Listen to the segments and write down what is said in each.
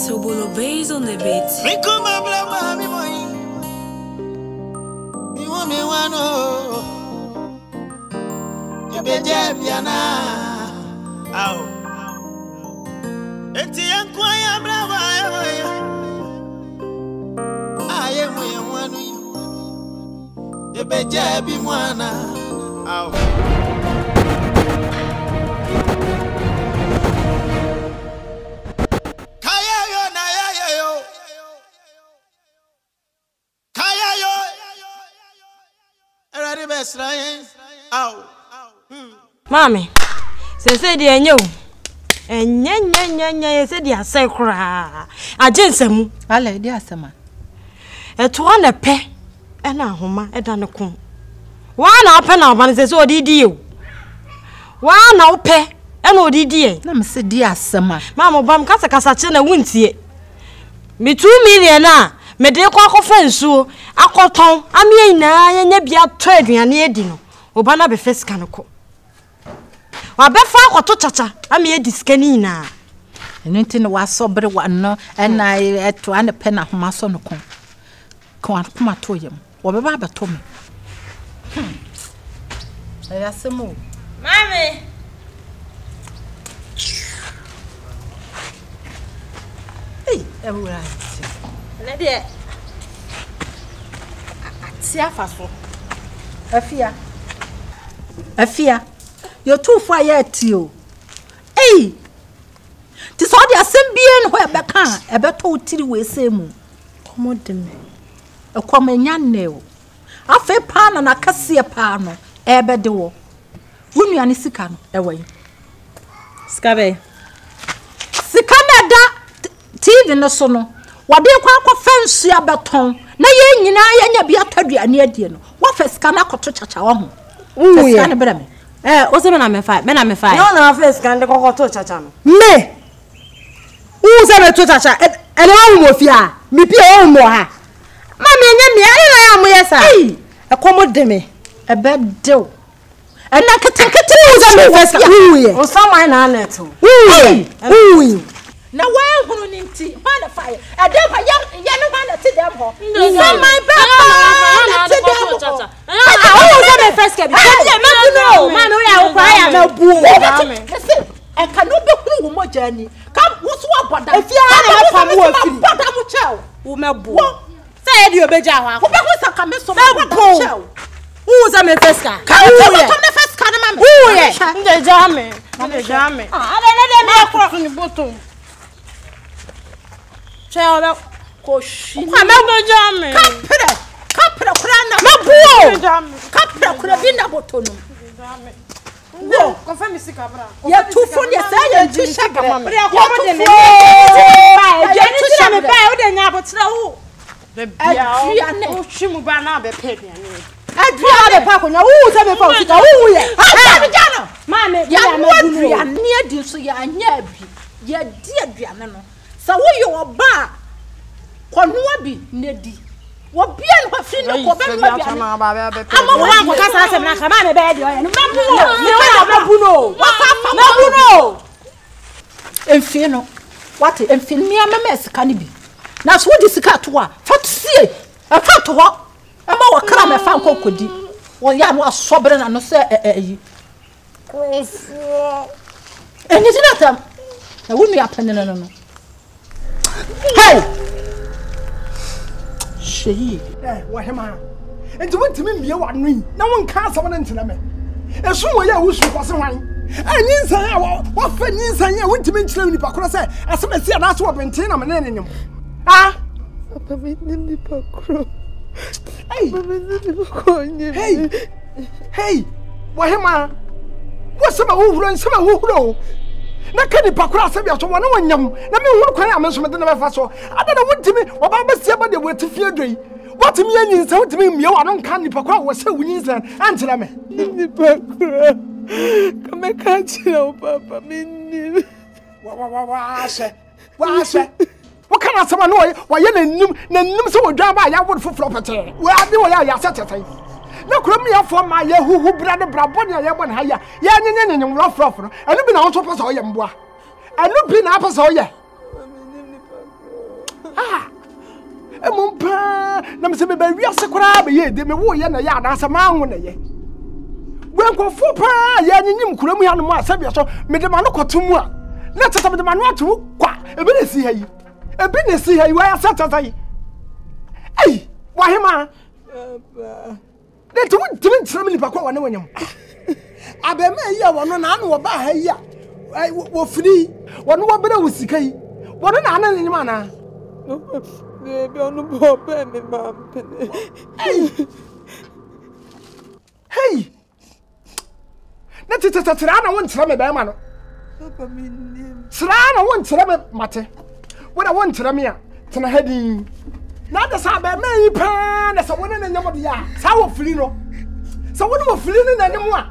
Sobolo based on the beat. Mikuma blama mi moi. Mi wo mi wano. Ebeje biana. Ao. Enti enko ya blama yo. Aye mo ye wano. Ebeje bi mwana. Ao. Mommy, say dear you, and yen said dear sacra. I gentleman, I lay dear summer. A 200 pay, and a homa, a danacum. 1 up and up, and says, oh, did you? 1 up pay, and oh, did ye? Let me say dear summer. Mamma Bam Casacasacina wins ye. Me 2 million now. Me de kwa ko fansuo akoton amie nyinaa yenye bia to aduane edi no oba na be fesika no ko wa be fa akoto chacha amie diska ni na eno nti no wasobre wano ena eto ane pe na homa so no ko ko akoma to yem wo be ba beto me era semu mami ei ebura let it. Afia, you're too far yet, you. Hey, this all the same being where I can. I bet all till we say, Moon. Come on, them. A common young nail. I feel pan and I can see a pan. I bet the war. Wouldn't you any sicker away? Scabe. Sicana da tea in the sono. What do you call fancy abaton? Na ye nyina ye nya bia tadua ne adie no. Wo fesika na koto chacha wo ho. Fesika ne bra me. Wo se me na me fa. No na fesika ne koto chacha no. Me. Wo se me to chacha. E na wo mo fia. Me pia wo mo ha. Ma me nya me ayi na mo yesa. Ei, e komo de me. E be de wo. E na ketekete wo se me fesika. Wo so man na neto. Wo. Now, why wouldn't you see? Find a fire. I don't want to see them. No, my brother. I first get. I cannot be more journey. Come, what's what? If you are a woman, said you better. Who's a mefesca? Come, child, I'm not jamming. Cap, so you are bad. Konuabi nedi. Wobi an wafino ko be nwa bia. Amo wa ko ka sa se na ka ma me be di o ye. Mabuno. Enfie no. What enfie me amama sika ni bi. Na so di sika to a. Fa to sie. E fa to ho. Amo wa kra me fa nko kodi. Wo ya no asobre na no se eyi. Koso. Enyi ti na tam. Na wo mi apene no. Hey! She. Eh, what am I? And you want to meet me one ring? No one can't summon into them. And soon we are wishing for someone. And inside, what for inside, I want to mention only because I said, I said, that's what maintain I'm an enemy. Ah! Hey! What am I? What's some who runs, some who know? Na kani pakura sabi aso wona wanyam na me hunu kwan ameso me de na fa so adana wontimi obabasia ba de wetifie adoi wotimi anyi nsa wotimi mie wa no kan ni pakura wo se wunyi nsa antela me ni pakura kame kachi o papa minni wa se wokana sama no wa ye na nim se wodwa ba ya wod foforo pete wa de wo ya ya se tetai na kromia for my who brother brabonia yebon haya ye nyenyenyen wrofrofro enu bi na won so pasa oye mboa enu bi na pasa oye ah e mon pa na me se be wi asekura be ye de me wo ye na ya na asama anwo na ye wen ko fo pa ye nyenyim kromu ya no ma se be so me de ma no kotum a na tata me de ma no atu kwa ebi na si hayi ebi na si hayi wa asatata yi ei wa hema papa that won't even tell me about one when you I be me ya wono na no ba ha ya wo firi wono wo bere wo sikai wono na na ni ma na be ono bo be me ma hey na tete tera na won tell me ba ma no papa me tera na won tell me mate when I won tell me a tena hadi na de sa be me pa na so wona na nyamo de ya sa wo fili no so wona wo fili no na nyamo a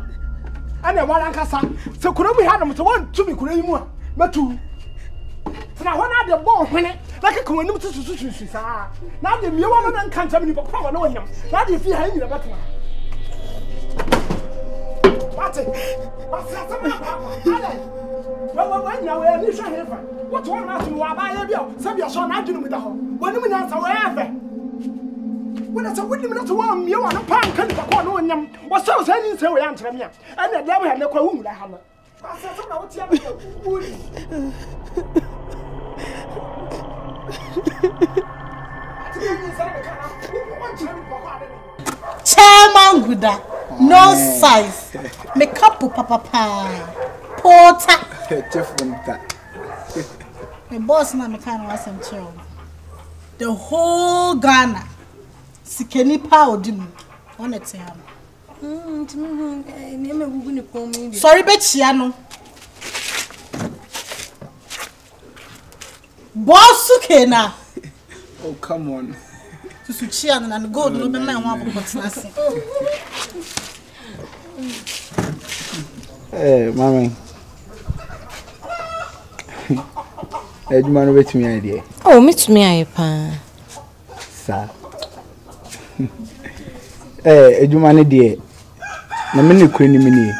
ana wala nkasa se kuromu ha no so won tu mi kuroyi mu a metu na wona de bo hwene na ke ko anim tutututu sa na de miwa wona nka ntam ni papa wona wonyam na de fi ha nyira betwa mate mate sama ala wa wanya wa ni sha hefa what one na tu wa ba ya bia se bia so na adunu mi da ho wani mi na sa wa efe wona sa wani mi na to wa mi wa no pan kan ka ko no nyam wo se o se ni se we ya ntre mi a ana da ba na kwa wu la ha no ba se so na wo ti ya wu ni chairman guda no size makeup papa pa porta chef wonta my boss na me kan wasem chero the whole Ghana sikeni pa odim on it am sorry bechia no boss ukena oh come on to chia na na gold no be na ho abokotna se eh mama Edma no betumi aye oh metumi aye pa sa eduma ne de na me ne kwani me ne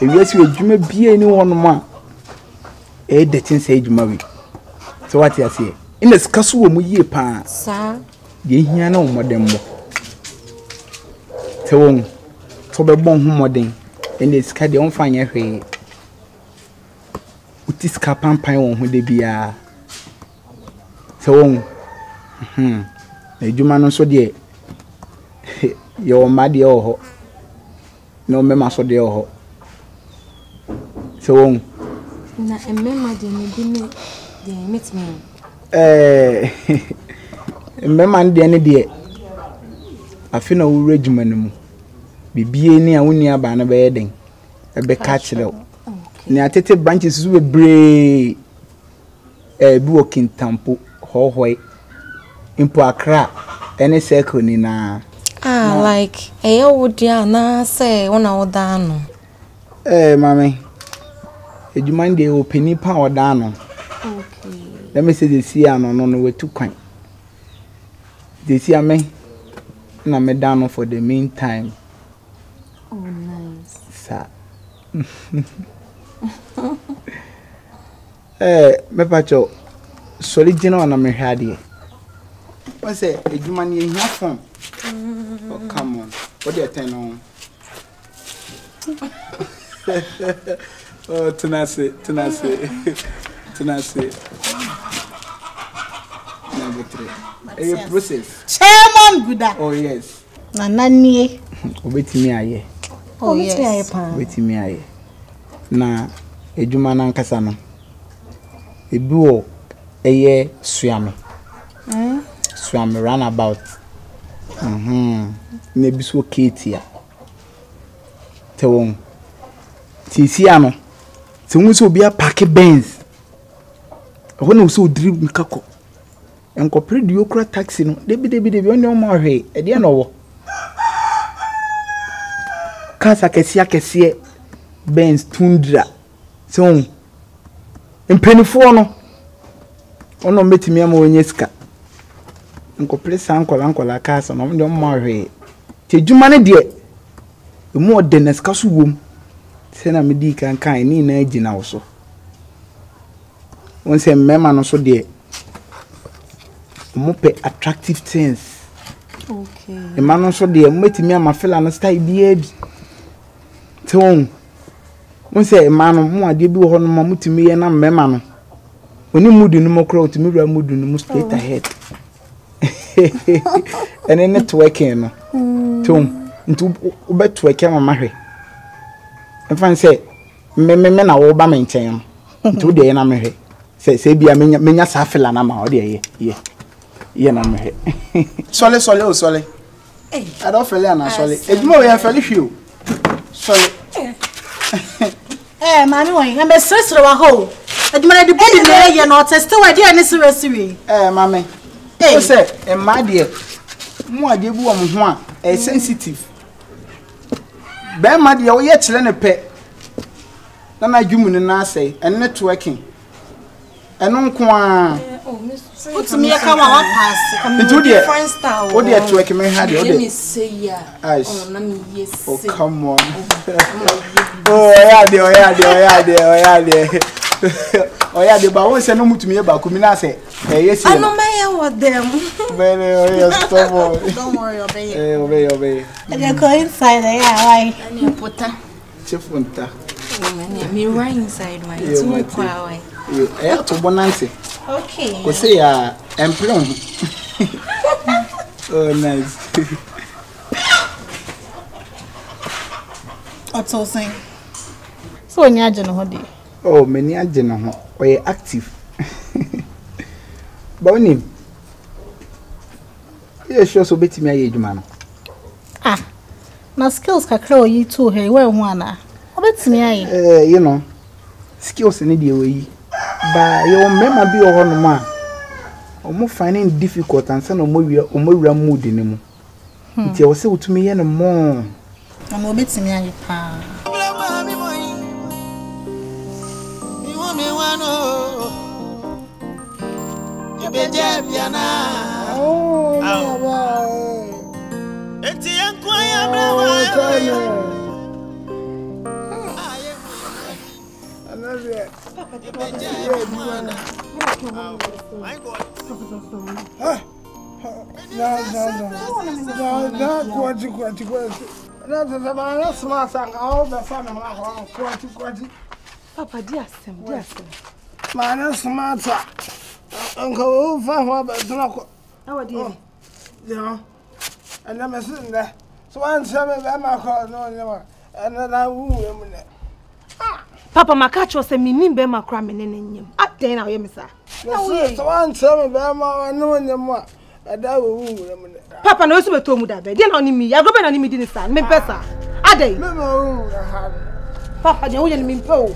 ewiase eduma bia ni wono ma de tin say eduma wi so what you say in the scaso wo mu ye pa sa ye hia na wo modern mo te won to be bon ho modern in the scaso de on fa nya hwe this kapampan won ho de bia so won edwuma no so de yo ma de oho no me ma so de oho so won na emema de ni bi ni de meet me emema de ni de afina wo regima no mu bibie ni a woni aba na be den e be ka chire ni atete branches we bre ebi working tampo hohoi impo Accra any circle ni na ah like eh wodia na say wona woda no eh mami edwuma dey openi pa woda no okay let me say the see ano no we tu kwan the see ame na me down for the meantime oh nice sir me pacho sori jina na me hade o se edwuma ne ehia fam oh come on what do you turn on oh tenase na betre e process chairman guda oh yes na nanie obetimi aye oh yes obetimi aye na edwuma na nkasa no ebuo eye suame suame run about na biso ketia tewon tisi ano tewun so bia pack benz hono so dri mikako enko predio kra taxi no debi onyo ma hwe e de na wo kasa kesia benz tundra tewon mpenifo no ono metimi am wonye sika nko plesa nko lanko la casa no ndo mma hwe Te jumane de more than a scasu womb. Sena midi can kind in aging also. Once a memman also de mope attractive things. Okay. A man also de meeting me and my fellow and a style beard. Tone. Once a man more did be on my mutu me and a memman. When you move the no more crowd to mirror mood in the most straight ahead. And then networking. Tom, into bet to a camera marry. If I say, men are over maintain. To the enemy, say, be a mania safela, and I'm out there. Yeah, Solly. I don't feel an asshole. It's more I feel you. Sorry, eh, Manuel, I'm a sister of a hole. I'm ready to be there, you're not a steward, and it's a recipe. Eh, Mammy. Eh, sir, and my dear, more dear woman, a sensitive. Bema dear, we are telling a pet. Nana Jumun and I say, and networking. And unquan. What's me a come on pass? Into the friend's tower. What dear to recommend me had your day? Say, yeah. Oh, come on. Oh, yeah, dear. Oh, yeah, the bow said no to me about Kuminase. Yes, I know my them. Very, don't worry, obey. And you're going inside, and you put her. Chifunta. You right inside my two cry. You have to bonanza. Okay. You say, I'm plumb. Oh, nice. What's all saying? So, when you're doing oh, many are general or active. Bonnie, you sure so bet me a age man. Ah, now skills can crawl you too. Hey, well, one. I bet me, you know, skills in the way, but your memory be a one man or more finding difficult and son of movie or more mood anymore. It was so to me, and more. I'm a bit me, Oh, Papa, dear Sam. My smart uncle, dear. Yeah, and I'm sitting there. So I'm serving my call, no, never. And then I woo Papa, my catch was a meaning bema cramming in him. Up there now, sir. So I'm serving bema, and no more. And I will woo Papa knows what told me. Then only me. I go back on me, didn't stand. Me better. I did. Papa, the only mean po.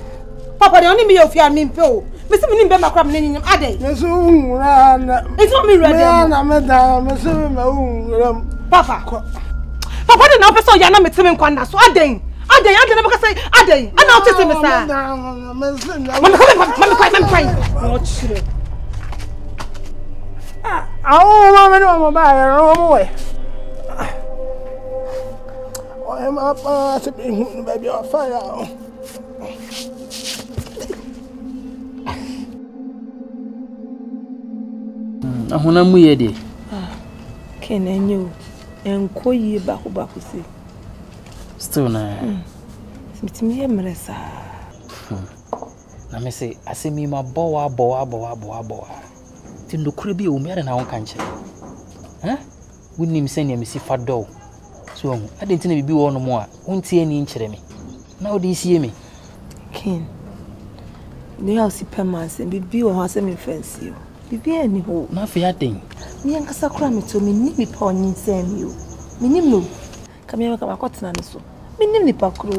Papa, the only me of your mean po. Mr. Minimba cram name him, Addy. It's not me, Madame. Papa, the number so Yana met him in Quanda, so I day, I never say, I day, and I'll tell him, sir. I'm crying. Oh, my boy. I'm up to be baby or fire. I want to move. Can I know? And call you back over to see. Still, no. It's me, Meresa. Let me say, I see me my boa. Till the creepy woman in our country. Huh? Wouldn't him send him see for dough. So, I didn't think be one more. Won't see any inch me. Now they see me. King, they have supermans and be or has any fancy. Be any hole. Nothing, I think. Me and Casacram to me, Nimmy Pony send you. Minimum. Come here, come a cotton and so. Minimum Pacro.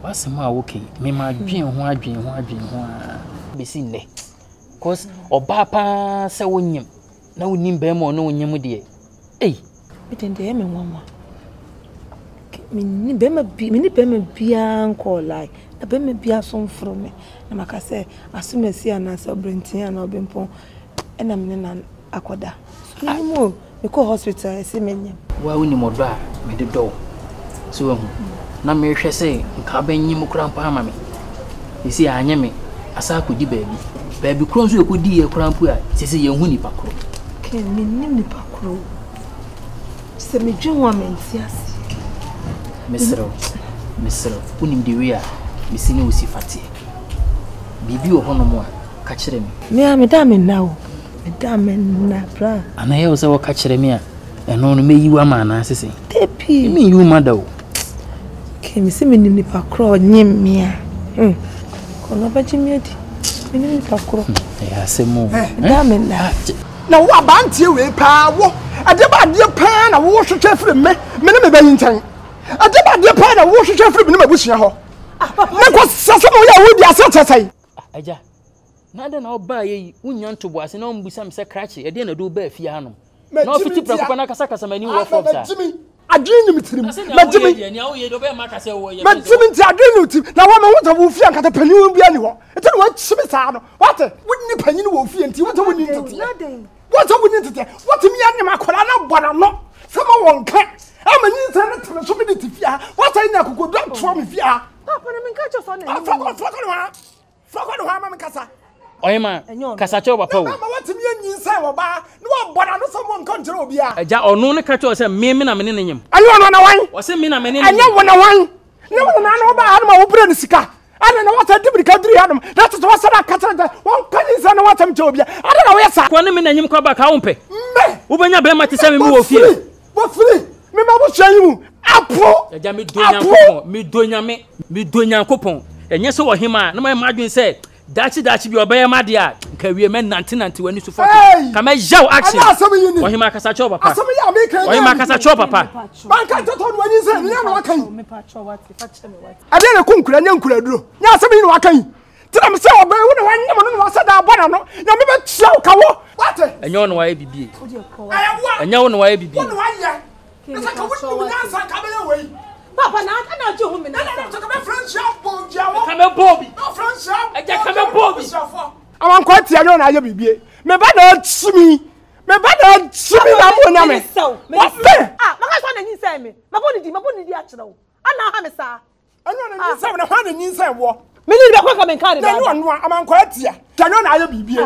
What's a more okay? May my dream, why dream, be seen there. Cause or papa, so when you know Nimbem or no Nimudia. Eh, but in the M and one more. Mini be uncle like a bema be a song from me. Namaka as soon as I see an answer, Brintian or Bimpon, and I'm in an aquada. So, no more, I go hospital. I see many. Why we need more dry? We need dough. So na me hwe say nka ba nyim krampa ama me. You see anya me asa ko di baby. Baby kron so ko di e krampu a. Sisi ye hu ni pakro. Ke me nim ni pakro. Se me dwon me ntiase. Mesero. Unim de we a me sini wo si fatie. Bibi o hono mo a ka kire me. Me a me da me na o. Me da me na bra. Ana ye o se wo ka kire me a. Eno no me yiwa ma na sisi. Tepi. Me yiwa ma da o. Ke mi se me nim ni pakro nyim me a. Kono ba jimiedi. Me nim ni pakro. Ya se mo. Da me na. Na wo abantie we pa wo. Ade ba de pa na wo hwehwe firi me. Me ne me ba yintan. Ade ba de pa na wo hwehwe firi me ne me busua ho. Ah papa. Me ko sase mo ya wo di asetesai. Aja. Na de na oba ye unya ntobo ase na o mbusa me se krache. Ade na do ba afia hanom. No fiti prakwa na kasa kasa mani wo fo ta. Adwene ni tirim. Majimi. Na wo ye do be ma kasa wo ye. Majimi ti adwene utim. Na wo me wo ta wo fia nkata pani wo bia ni ho. Ete na wo chimi saa no. What? Wo ni pani ni wo fia nti wo ta wo ni nti. Na den. What am we need to do? What am I going to call? I'm not born. Someone can't. I'm an internet. So many things. What I need to go down to me here. Papa, I'm catch your son. Fuck on, I'm kasa. Oyema, kasa choba pa. Mama, what am I inside? Oba, no born. No someone can't do it here. Eja, onu ne catch yourself. Me na meni niyem. Ayo onu na wine. Wase me na meni. Ayo onu na wine. No one na oba. Arma obre nisika. I don't know what I did with Kadrianum. That's what I cut. One can't know what I'm told. I don't know where I'm going to come back. I'm pay. Ubena Bema to send me more fear. What free? Mamma will tell you. Apple, me doing a coupon. And yes, or him, no, my margin said, That's your bear, my dear. Can we amend 1990 when you suffer? Come and show action. Some of you, him, I catch over. Some of you are making him catch a chopper. I can't tell when you say, Never, I can't. I didn't conquer and young could do. Now, some of you are coming. Tell them so, but when you said that, but I know. Now, maybe show Kawa. What? And you know why be beat. And you know why be beat. Papa, now I know you women. I don't come French shop, Bob. Come a Bobby. No French shop. I just come a Bobby. I want quite the other I be. Me bad not see me. Me bad not see me. I want me. What me? Ah, my guys want to inside me. My body di actually. I now have me sir. I know inside. I want inside what? Me need be come and carry. No. I want quite the other I be. Me see the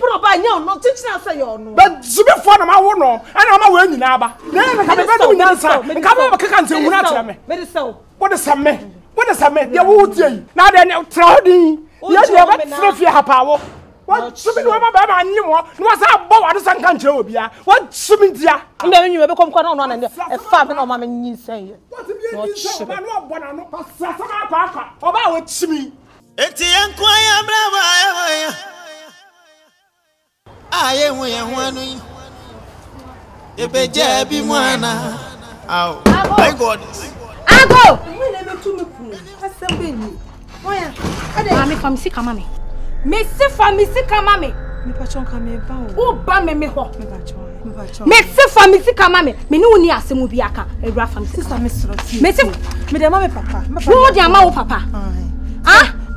proper nyan no teach na say your no. But see me for na ma wo no. I na ma wo ni na ba. What is a man? They would say, now they're not trotting. Yes, you have a fear of power. What swimming over by my new one was our bow at the San Cantobia. What swimming there? And then you become quite on and a father of my new saying. What if you should have one and not pass about it to me? It's the inquiry, bravo. I am one. If a jabby one, oh, my God. I go. Mammy, come see, come, mammy. Papa.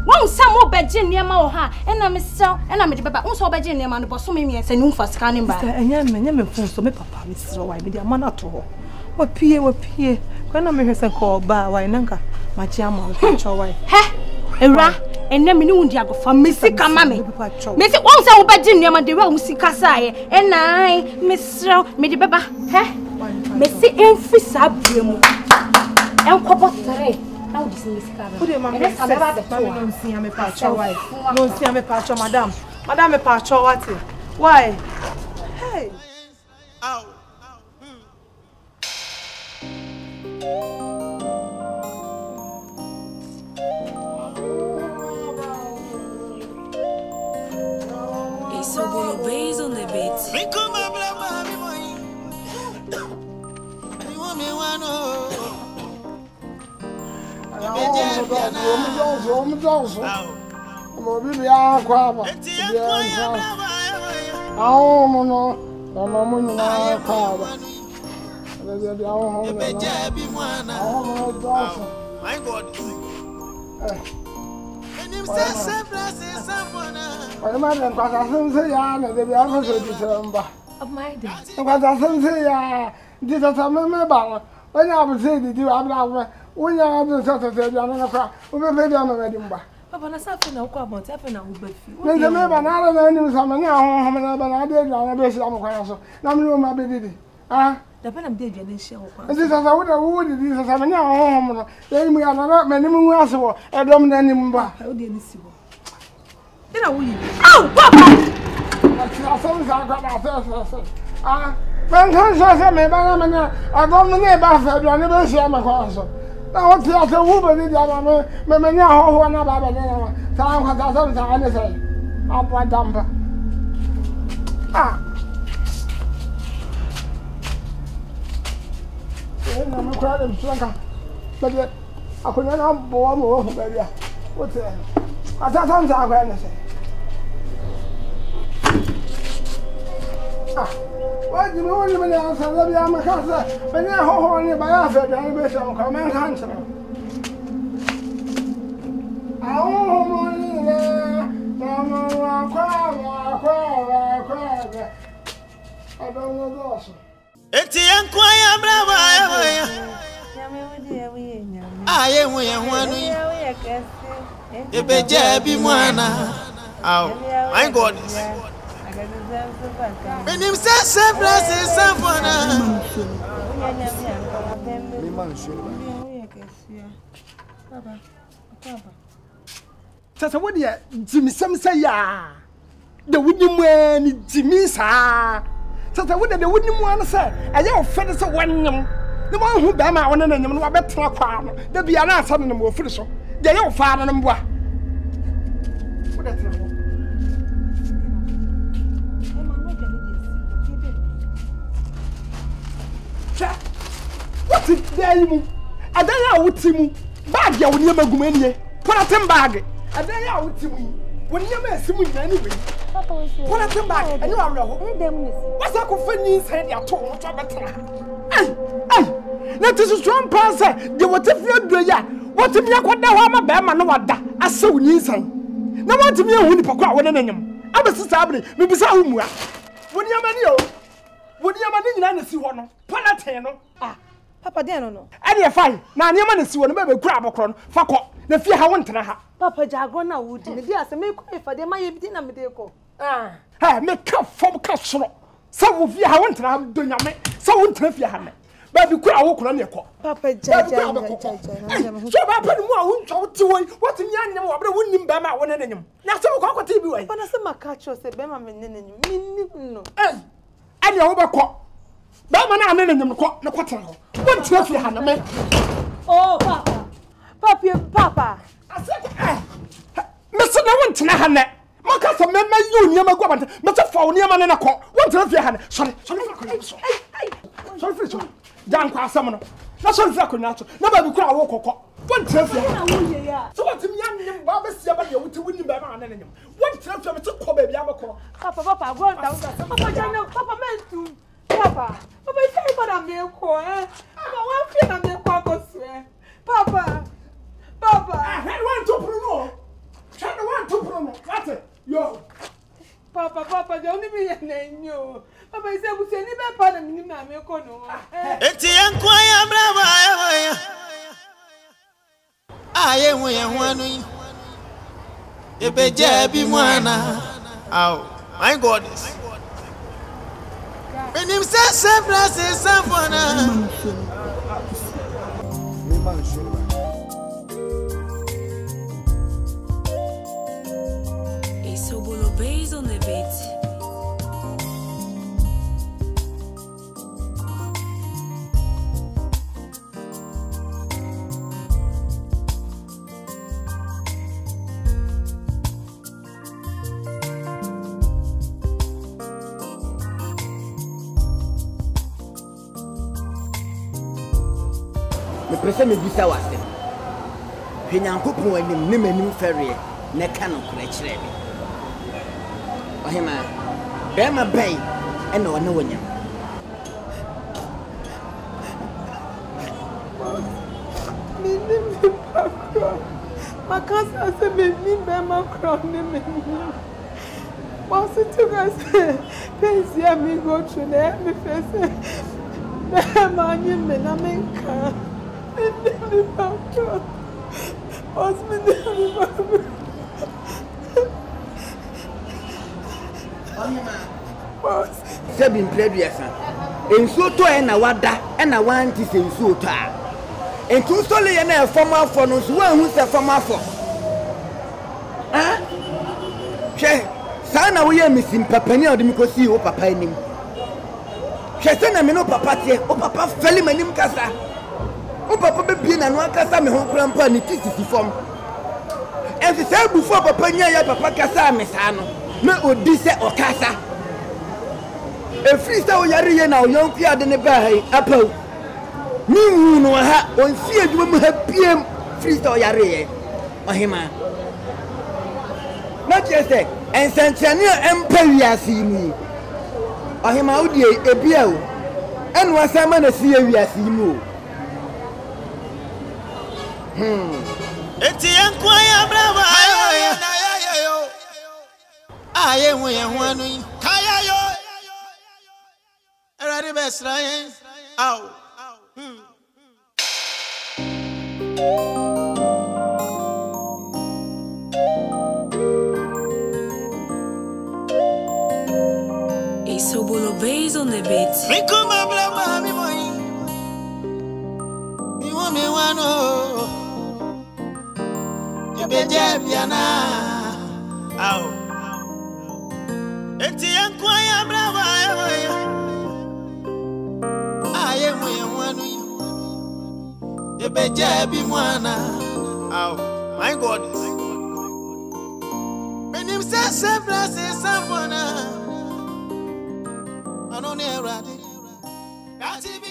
One some bedgin near Moha, and I'm Mr. and I'm Papa, also bedgin near Manabosumi and Senu for scanning by. And I never phoned to me, Papa, Mrs. Roy, with your man at all. What peer, when I make her call by Nanka, my chairman, which your wife. Heh, era, and then Minu Diago for Missica Mammy. Miss it once our bedgin near Madera Musicasai, and I, Mr. Medibaba, heh, Messi and Fissabrim and Cobot. How is this carriage? Put your mammy. Don't see me patch your wife. Don't see me patch your madam. Madam me patch your what? Why? Hey. Ow. It's so good based on the beat. Me come up like mommy. You want me one? I'm of my day. But I say, this is a memorable. When I was saying, do I love when I was the Saturday? Papa, I suffer no quarrel, but I will be. When the member, I don't know some now, I did on a base of my house. Now, my baby. Ah, the pen of dead, and this is I would have wooded this as I'm now home. Then we are not many more also, a dominating bar. Oh, Papa! Ah, Manchester, my banana, I don't know about the anniversary of my castle. Now, what's the woman? Mamma, how one of our time has a thousand anything. Up my dumper. Ah, I'm proud of Slanka, but yet I could not bore more. What's that? I thought I'm going to say. What do you want to announce? I love you, I'm a cancer, but now hold on your biography. I'm going to come and answer. I don't know. It's young, quiet, bravo. I am one. If a jabby one, oh, my God. When him says some blessings, some fun. That's what you Jimmy Sam say, ya. The wooden man, Jimmy's ha. That's what the wooden one said. I don't finish one. The one who damn out on an animal, I bet for a farm. There'll be an answer in the more foolish. They don't find them. What? What is there? I don't know what you bag your woman. Put a tin bag. I don't know what you when you mess with anyway. Put a tin bag, and you are wrong. What's that convenience? You're talking about. Hey, that is a strong person. They were different. What if you got the hammer, Bama? No, what that? I saw you say. No one to me, a winning pocket with an enemy. I was established. Maybe some more. When you're manual. Would you have any one? Palatino? Ah, Papa Dano. And you're fine. Now, your man is one of grab a crown. Fuck up. The fear I want to have. Papa Jagona would be the make if I did my dinner medical. Ah, make up from Castro. Some of you I want to have done your mate. So won't have your hand. But you could walk on your call. Papa Jagona. So I put more to what in young number wouldn't be my one enemy. Now, so go to you. But I said, my catcher said, Bema, no. I am over court. Bamana, I'm in the court, no quarter. What's your hand? Oh, Papa, Papa, Papa. I said, Mr. Newton, Hannah. My cousin, you never go on. Mr. Foneman and a court. What's your hand? Sorry, Down class, someone. That's all Zaconato. Never cry, walk. What's your hand? So what's young Baba's Yabayo to win the Baman? What's your hand? Papa, go down. Papa meant to. Papa, you say, but I'm there, eh? I'm a Papa, I want to Bruno. That's it. Yo. Papa, don't even name you. Papa, you said, we say, never pardon me, I'm your corner. It's the inquiry, bravo. I am one. If a jabby one, oh, my goddess. When him says some blessings, some fun. A sobolo base on the bed. Person may be so as them. When you are hoping when you name a new ferry, they cannot catch them. Oh, him, Bema Bay, and no one knows him. Me, me, Papa. My cousin said, "Me, Bema, crown, me, me." But to us, please hear me go through the face. Sana we are missing Papa near the Mikosi or Papa in him. She sent a meno papa, oh papa fell in him casa. Oh papa be and one casa, my whole grandpa and it is form. And she said before Papa near Papa Casa, Miss Anno, no Odisse or Casa. A freestyle Yari now, young Pierre de Nebai, Apple. No, no, ha, on feared women have PM freestyle Yari. Mahima. Not just that. And Santiania Emperia see me. Or him out a bill. And was a man a serious emu. It's the Enquire Bravo. I am one. Kayayo. Ready, best Ryan. Out. So Bolo Bays on the beat. Me come up, me boy. Me want me one oh. You be Jabiana. Ow. Eti enkwaya brava yo. Aye mo yanu. You be Jabi mwana. Ow. My God. When him say say bless someone. I don't know.